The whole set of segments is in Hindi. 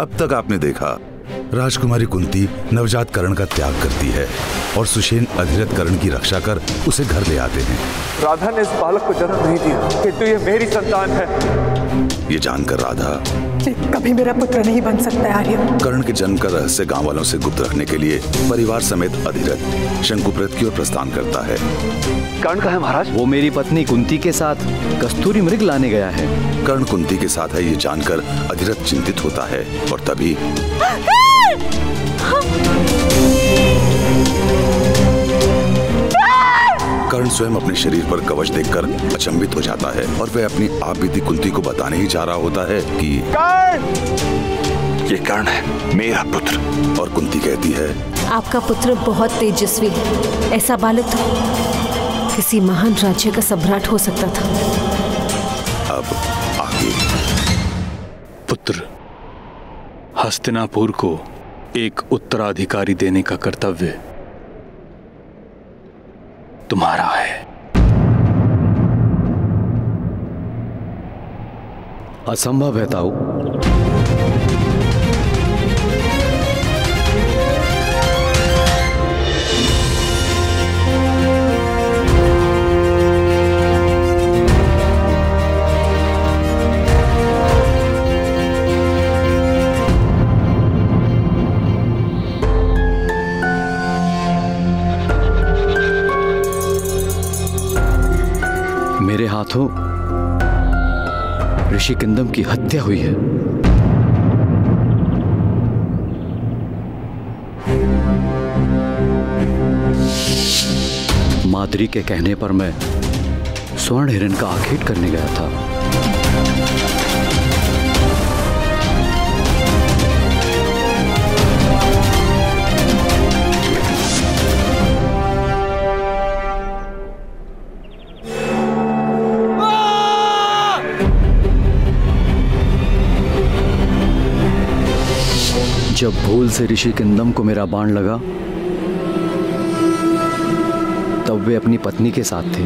अब तक आपने देखा, राजकुमारी कुंती नवजात कर्ण का त्याग करती है और सुषेण अधिरथ कर्ण की रक्षा कर उसे घर ले आते हैं। राधा ने इस बालक को जन्म नहीं दिया, किंतु यह मेरी संतान है। ये जानकर राधा, कभी मेरा पुत्र नहीं बन सकता आर्य। कर्ण के जन्म का रहस्य गांव वालों से गुप्त रखने के लिए परिवार समेत अधिरथ शंकुप्रत की ओर प्रस्थान करता है। कर्ण कहाँ है महाराज? वो मेरी पत्नी कुंती के साथ कस्तूरी मृग लाने गया है। कर्ण कुंती के साथ है ये जानकर अधिरथ चिंतित होता है और तभी कर्ण स्वयं अपने शरीर पर कवच देखकर अचंभित हो जाता है और वह अपनी आप बीती कुंती को बताने ही जा रहा होता है कि कर्ण! ये कर्ण है, मेरा पुत्र। और कुंती कहती है, आपका पुत्र बहुत तेजस्वी है, ऐसा बालक तो किसी महान राज्य का सम्राट हो सकता था। अब आगे पुत्र हस्तिनापुर को एक उत्तराधिकारी देने का कर्तव्य तुम्हारा है। असंभव है ताऊ। मेरे हाथों ऋषि किंदम की हत्या हुई है। माद्री के कहने पर मैं स्वर्ण हिरण का आखेट करने गया था, जब भूल से ऋषि किंदम को मेरा बाण लगा तब वे अपनी पत्नी के साथ थे।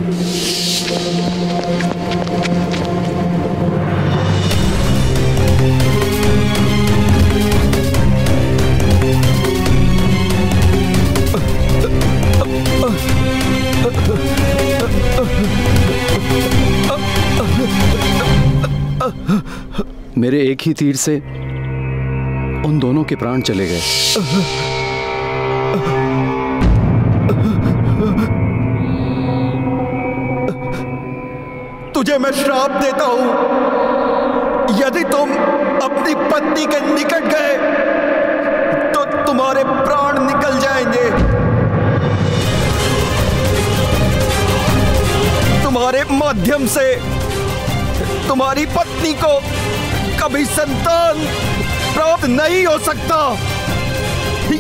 मेरे एक ही तीर से उन दोनों के प्राण चले गए। तुझे मैं श्राप देता हूं, यदि तुम अपनी पत्नी के निकट गए तो तुम्हारे प्राण निकल जाएंगे। तुम्हारे माध्यम से तुम्हारी पत्नी को कभी संतान प्राप्त नहीं हो सकता।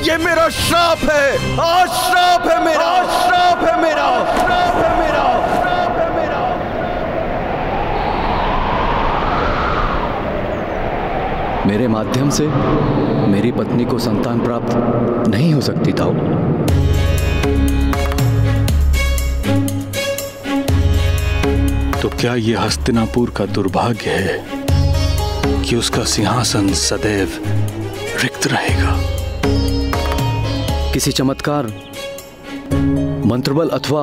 ये मेरा श्राप है, आज श्राप है मेरा, आज श्राप है मेरा, श्राप है मेरा, श्राप है मेरा। मेरे माध्यम से मेरी पत्नी को संतान प्राप्त नहीं हो सकती था। तो क्या ये हस्तिनापुर का दुर्भाग्य है कि उसका सिंहासन सदैव रिक्त रहेगा? किसी चमत्कार, मंत्रबल अथवा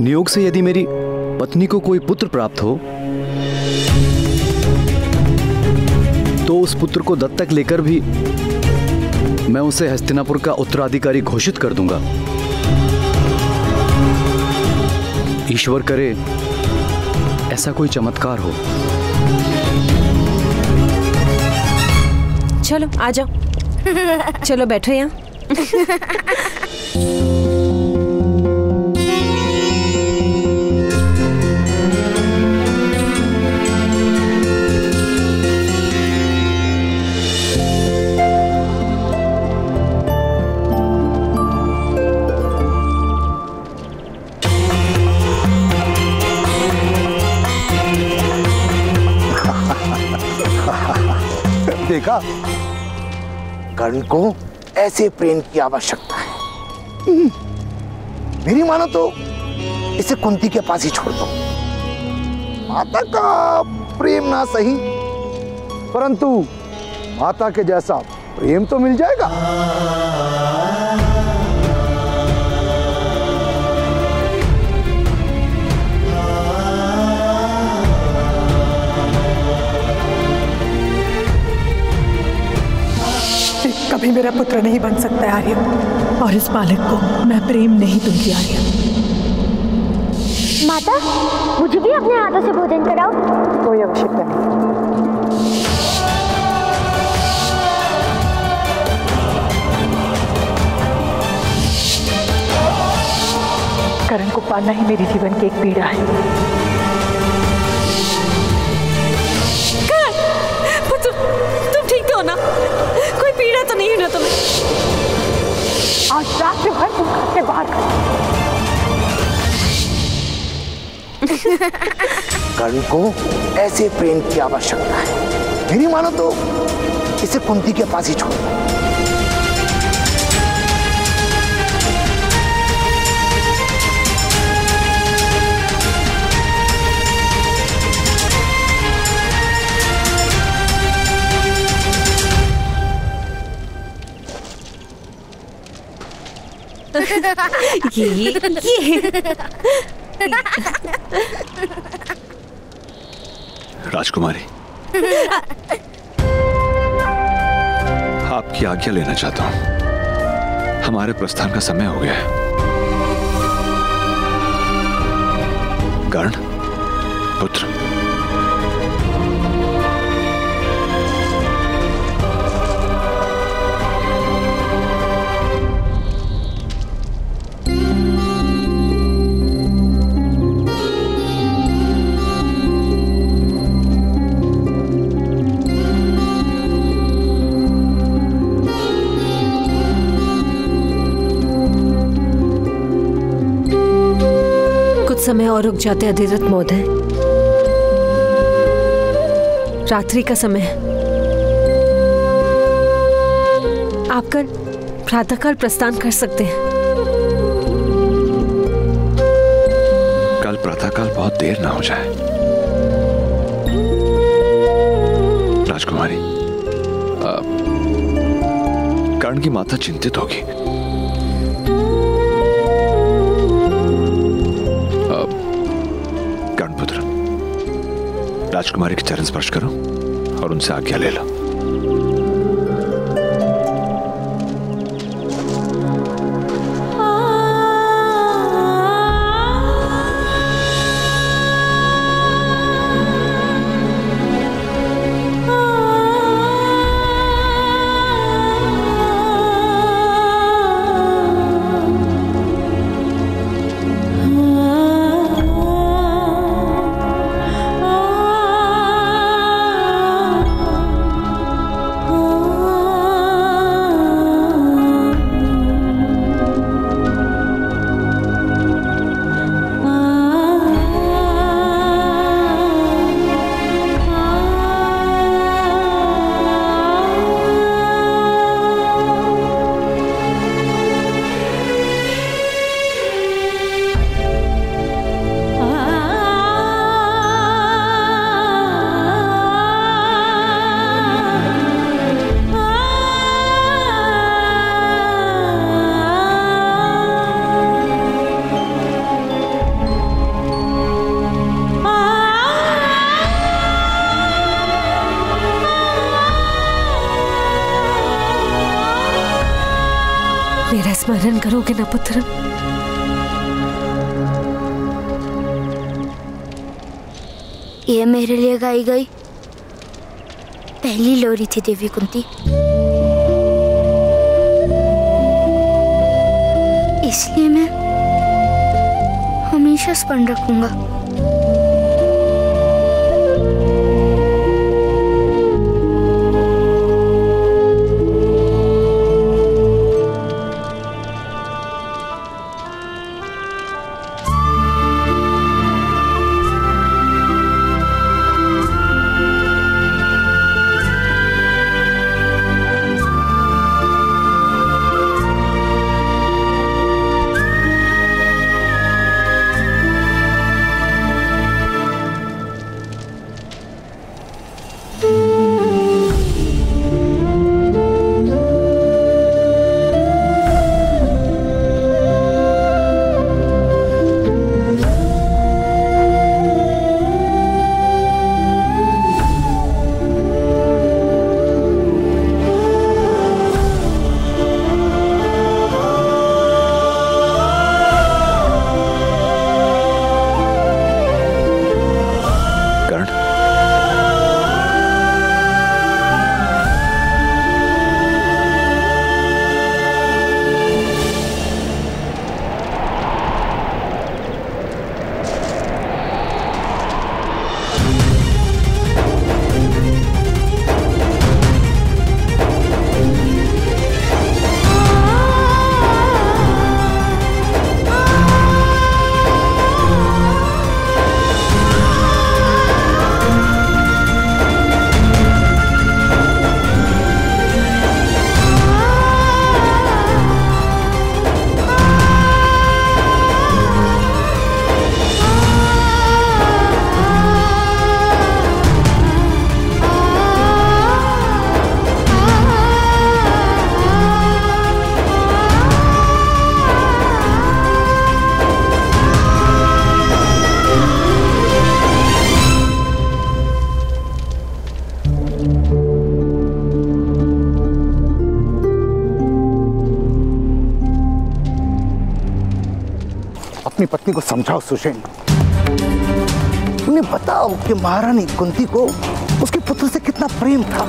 नियोग से यदि मेरी पत्नी को कोई पुत्र प्राप्त हो तो उस पुत्र को दत्तक लेकर भी मैं उसे हस्तिनापुर का उत्तराधिकारी घोषित कर दूंगा। ईश्वर करे ऐसा कोई चमत्कार हो। चलो आ जाओ, चलो बैठो यहाँ। देखा, कर्ण को ऐसे प्रेम की आवश्यकता है। मेरी मानो तो इसे कुंती के पास ही छोड़ दो। माता का प्रेम ना सही, परंतु माता के जैसा प्रेम तो मिल जाएगा। कभी मेरा पुत्र नहीं बन सकता आर्य, और इस बालक को मैं प्रेम नहीं दूंगी आर्य। माता, मुझे भी अपने हाथों से भोजन कराओ। कोई आवश्यकता नहीं। कर्ण को पालना ही मेरे जीवन की एक पीड़ा है। कर्ण, तुम ठीक तो हो ना? कोई पीड़ा तो नहीं है ना तुम्हें? आज रात में हर तुम घर से बाहर कर। कर्ण को ऐसे प्रेम की आवश्यकता है। मेरी मानो तो इसे कुंती के पास ही छोड़। ये राजकुमारी, आपकी आज्ञा लेना चाहता हूं। हमारे प्रस्थान का समय हो गया है। कर्ण पुत्र, समय और रुक जाते अधिरथ महोदय। रात्रि का समय है। आप कल प्रातःकाल प्रस्थान कर सकते हैं। कल प्रातःकाल बहुत देर ना हो जाए। राजकुमारी, कर्ण की माता चिंतित होगी। राजकुमारी के चरण स्पर्श करो और उनसे आज्ञा ले लो। स्मरण करोगे ना पुत्र? ये मेरे लिए गाई गई पहली लोरी थी देवी कुंती। इसलिए मैं हमेशा स्मरण रखूंगा। पत्नी को समझाओ सुषेण, उन्हें बताओ कि महारानी कुंती को उसके पुत्र से कितना प्रेम था।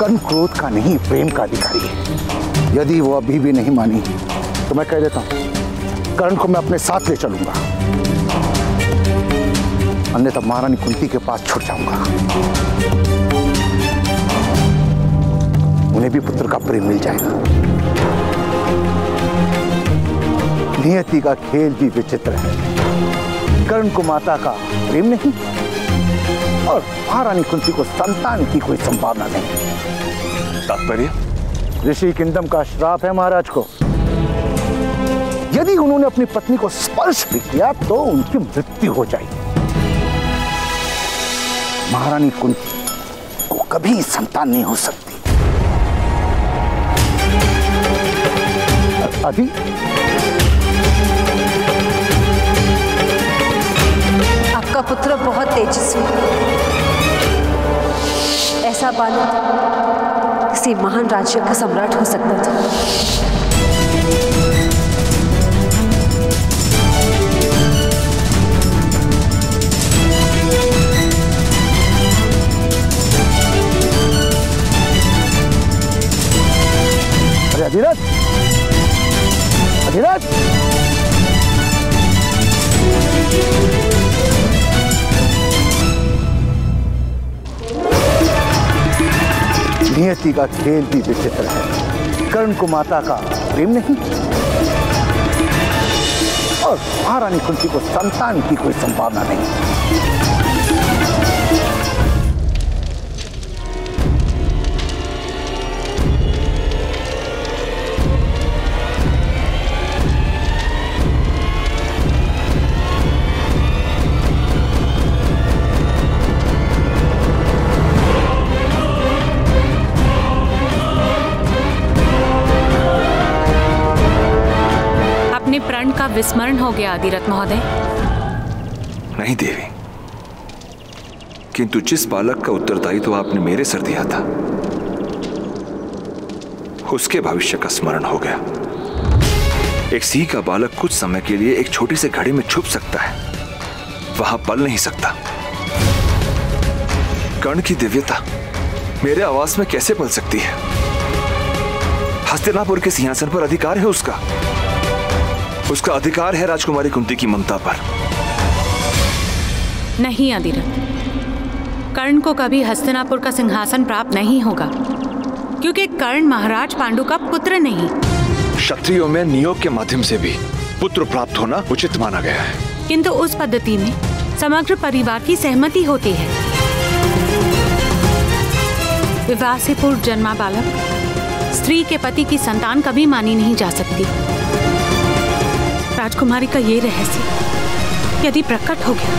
कर्ण क्रोध का नहीं प्रेम का अधिकारी है। यदि वो अभी भी नहीं मानी तो मैं कह देता हूं कर्ण को मैं अपने साथ ले चलूंगा, अन्यथा महारानी कुंती के पास छुट जाऊंगा, उन्हें भी पुत्र का प्रेम मिल जाएगा। नियति का खेल भी विचित्र है। कर्ण को माता का प्रेम नहीं और महारानी कुंती को संतान की कोई संभावना नहीं। तात्पर्य ऋषि किंदम का श्राप है महाराज को। यदि उन्होंने अपनी पत्नी को स्पर्श भी किया तो उनकी मृत्यु हो जाएगी। महारानी कुंती को कभी संतान नहीं हो सकती। अभी आपका पुत्र बहुत तेजस्वी है, ऐसा बालक किसी महान राज्य का सम्राट हो सकता था। अरे अधिरथ, अधिरथ, नियति का खेल भी विचित्र है। कर्ण को माता का प्रेम नहीं और महारानी कुंती को संतान की कोई संभावना विस्मरण हो गया अधिरथ महोदय। नहीं देवी, किंतु जिस बालक का उत्तरदायित्व आपने मेरे सर दिया था उसके भविष्य का स्मरण हो गया। एक सिंह का बालक कुछ समय के लिए एक छोटी से घड़े में छुप सकता है, वहां पल नहीं सकता। कर्ण की दिव्यता मेरे आवास में कैसे पल सकती है? हस्तिनापुर के सिंहासन पर अधिकार है उसका, उसका अधिकार है राजकुमारी कुंती की ममता पर। नहीं अधिरथ, कर्ण को कभी हस्तिनापुर का सिंहासन प्राप्त नहीं होगा क्योंकि कर्ण महाराज पांडु का पुत्र नहीं। क्षत्रियों में नियोग के माध्यम से भी पुत्र प्राप्त होना उचित माना गया है, किंतु उस पद्धति में समग्र परिवार की सहमति होती है। विवाह से पूर्व जन्मा बालक स्त्री के पति की संतान कभी मानी नहीं जा सकती। राजकुमारी का ये रहस्य यदि प्रकट हो गया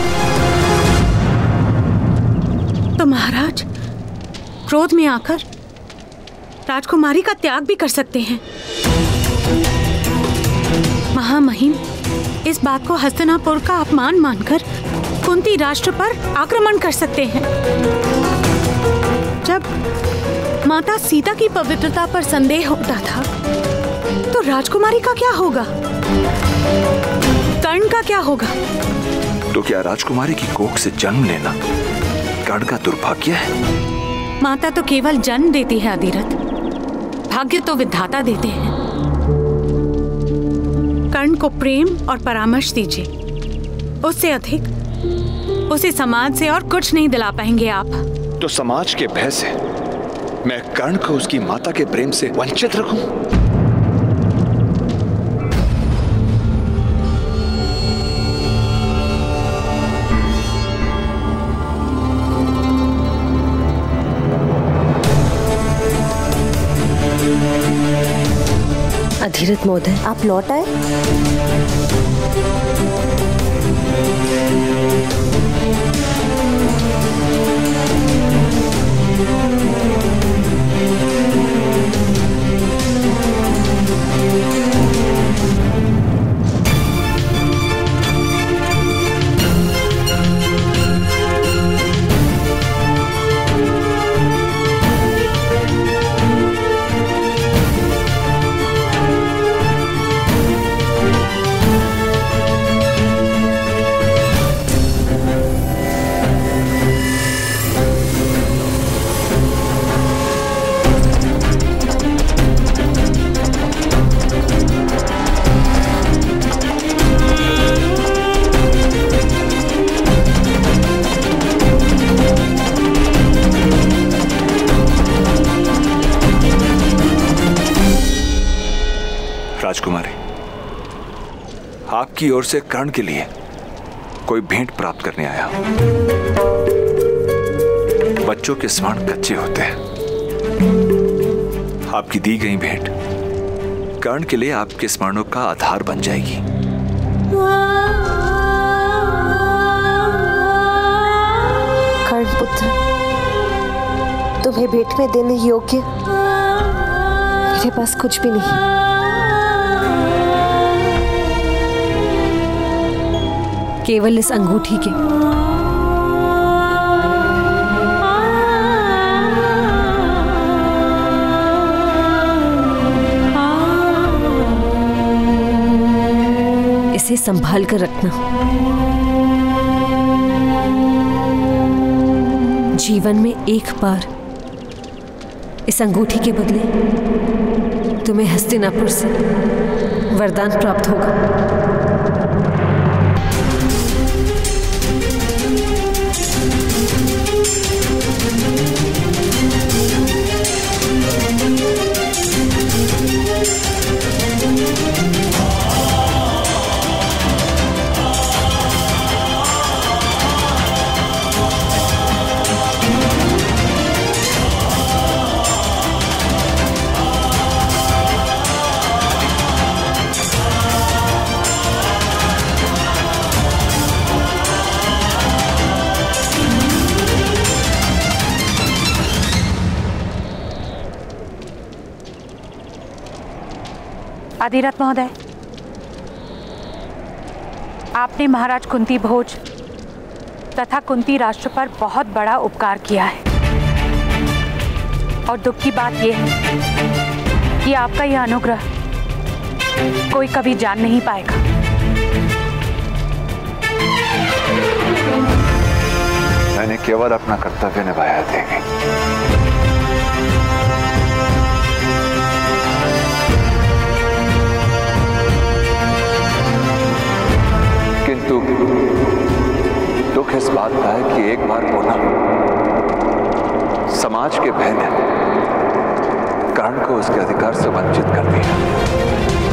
तो महाराज क्रोध में आकर राजकुमारी का त्याग भी कर सकते हैं। महामहिम, इस बात को हस्तिनापुर का अपमान मानकर कुंती राष्ट्र पर आक्रमण कर सकते हैं। जब माता सीता की पवित्रता पर संदेह होता था तो राजकुमारी का क्या होगा? कर्ण का क्या होगा? तो क्या राजकुमारी की कोख से जन्म लेना कर्ण का दुर्भाग्य है? माता तो केवल जन्म देती है अधिरथ, भाग्य तो विधाता देते हैं। कर्ण को प्रेम और परामर्श दीजिए, उससे अधिक उसे समाज से और कुछ नहीं दिला पाएंगे आप। तो समाज के भय से मैं कर्ण को उसकी माता के प्रेम से वंचित रखूं? अधिरथ महोदय, आप लौट आए। आपकी ओर से कर्ण के लिए कोई भेंट प्राप्त करने आया। बच्चों के स्वर्ण कच्चे होते हैं। आपकी दी गई भेंट कर्ण के लिए आपके स्मरणों का आधार बन जाएगी। कर्ण पुत्र, तुम्हें भेंट में देने योग्य मेरे पास कुछ भी नहीं। केवल इस अंगूठी के इसे संभाल कर रखना। जीवन में एक बार इस अंगूठी के बदले तुम्हें हस्तिनापुर से वरदान प्राप्त होगा। अधिरथ महोदय, आपने महाराज कुंती भोज तथा कुंती राष्ट्र पर बहुत बड़ा उपकार किया है और दुख की बात यह है कि आपका यह अनुग्रह कोई कभी जान नहीं पाएगा। मैंने केवल अपना कर्तव्य निभाया देवी। दुख इस बात का है कि एक बार बोला समाज के बहन कर्ण को उसके अधिकार से वंचित कर दिया।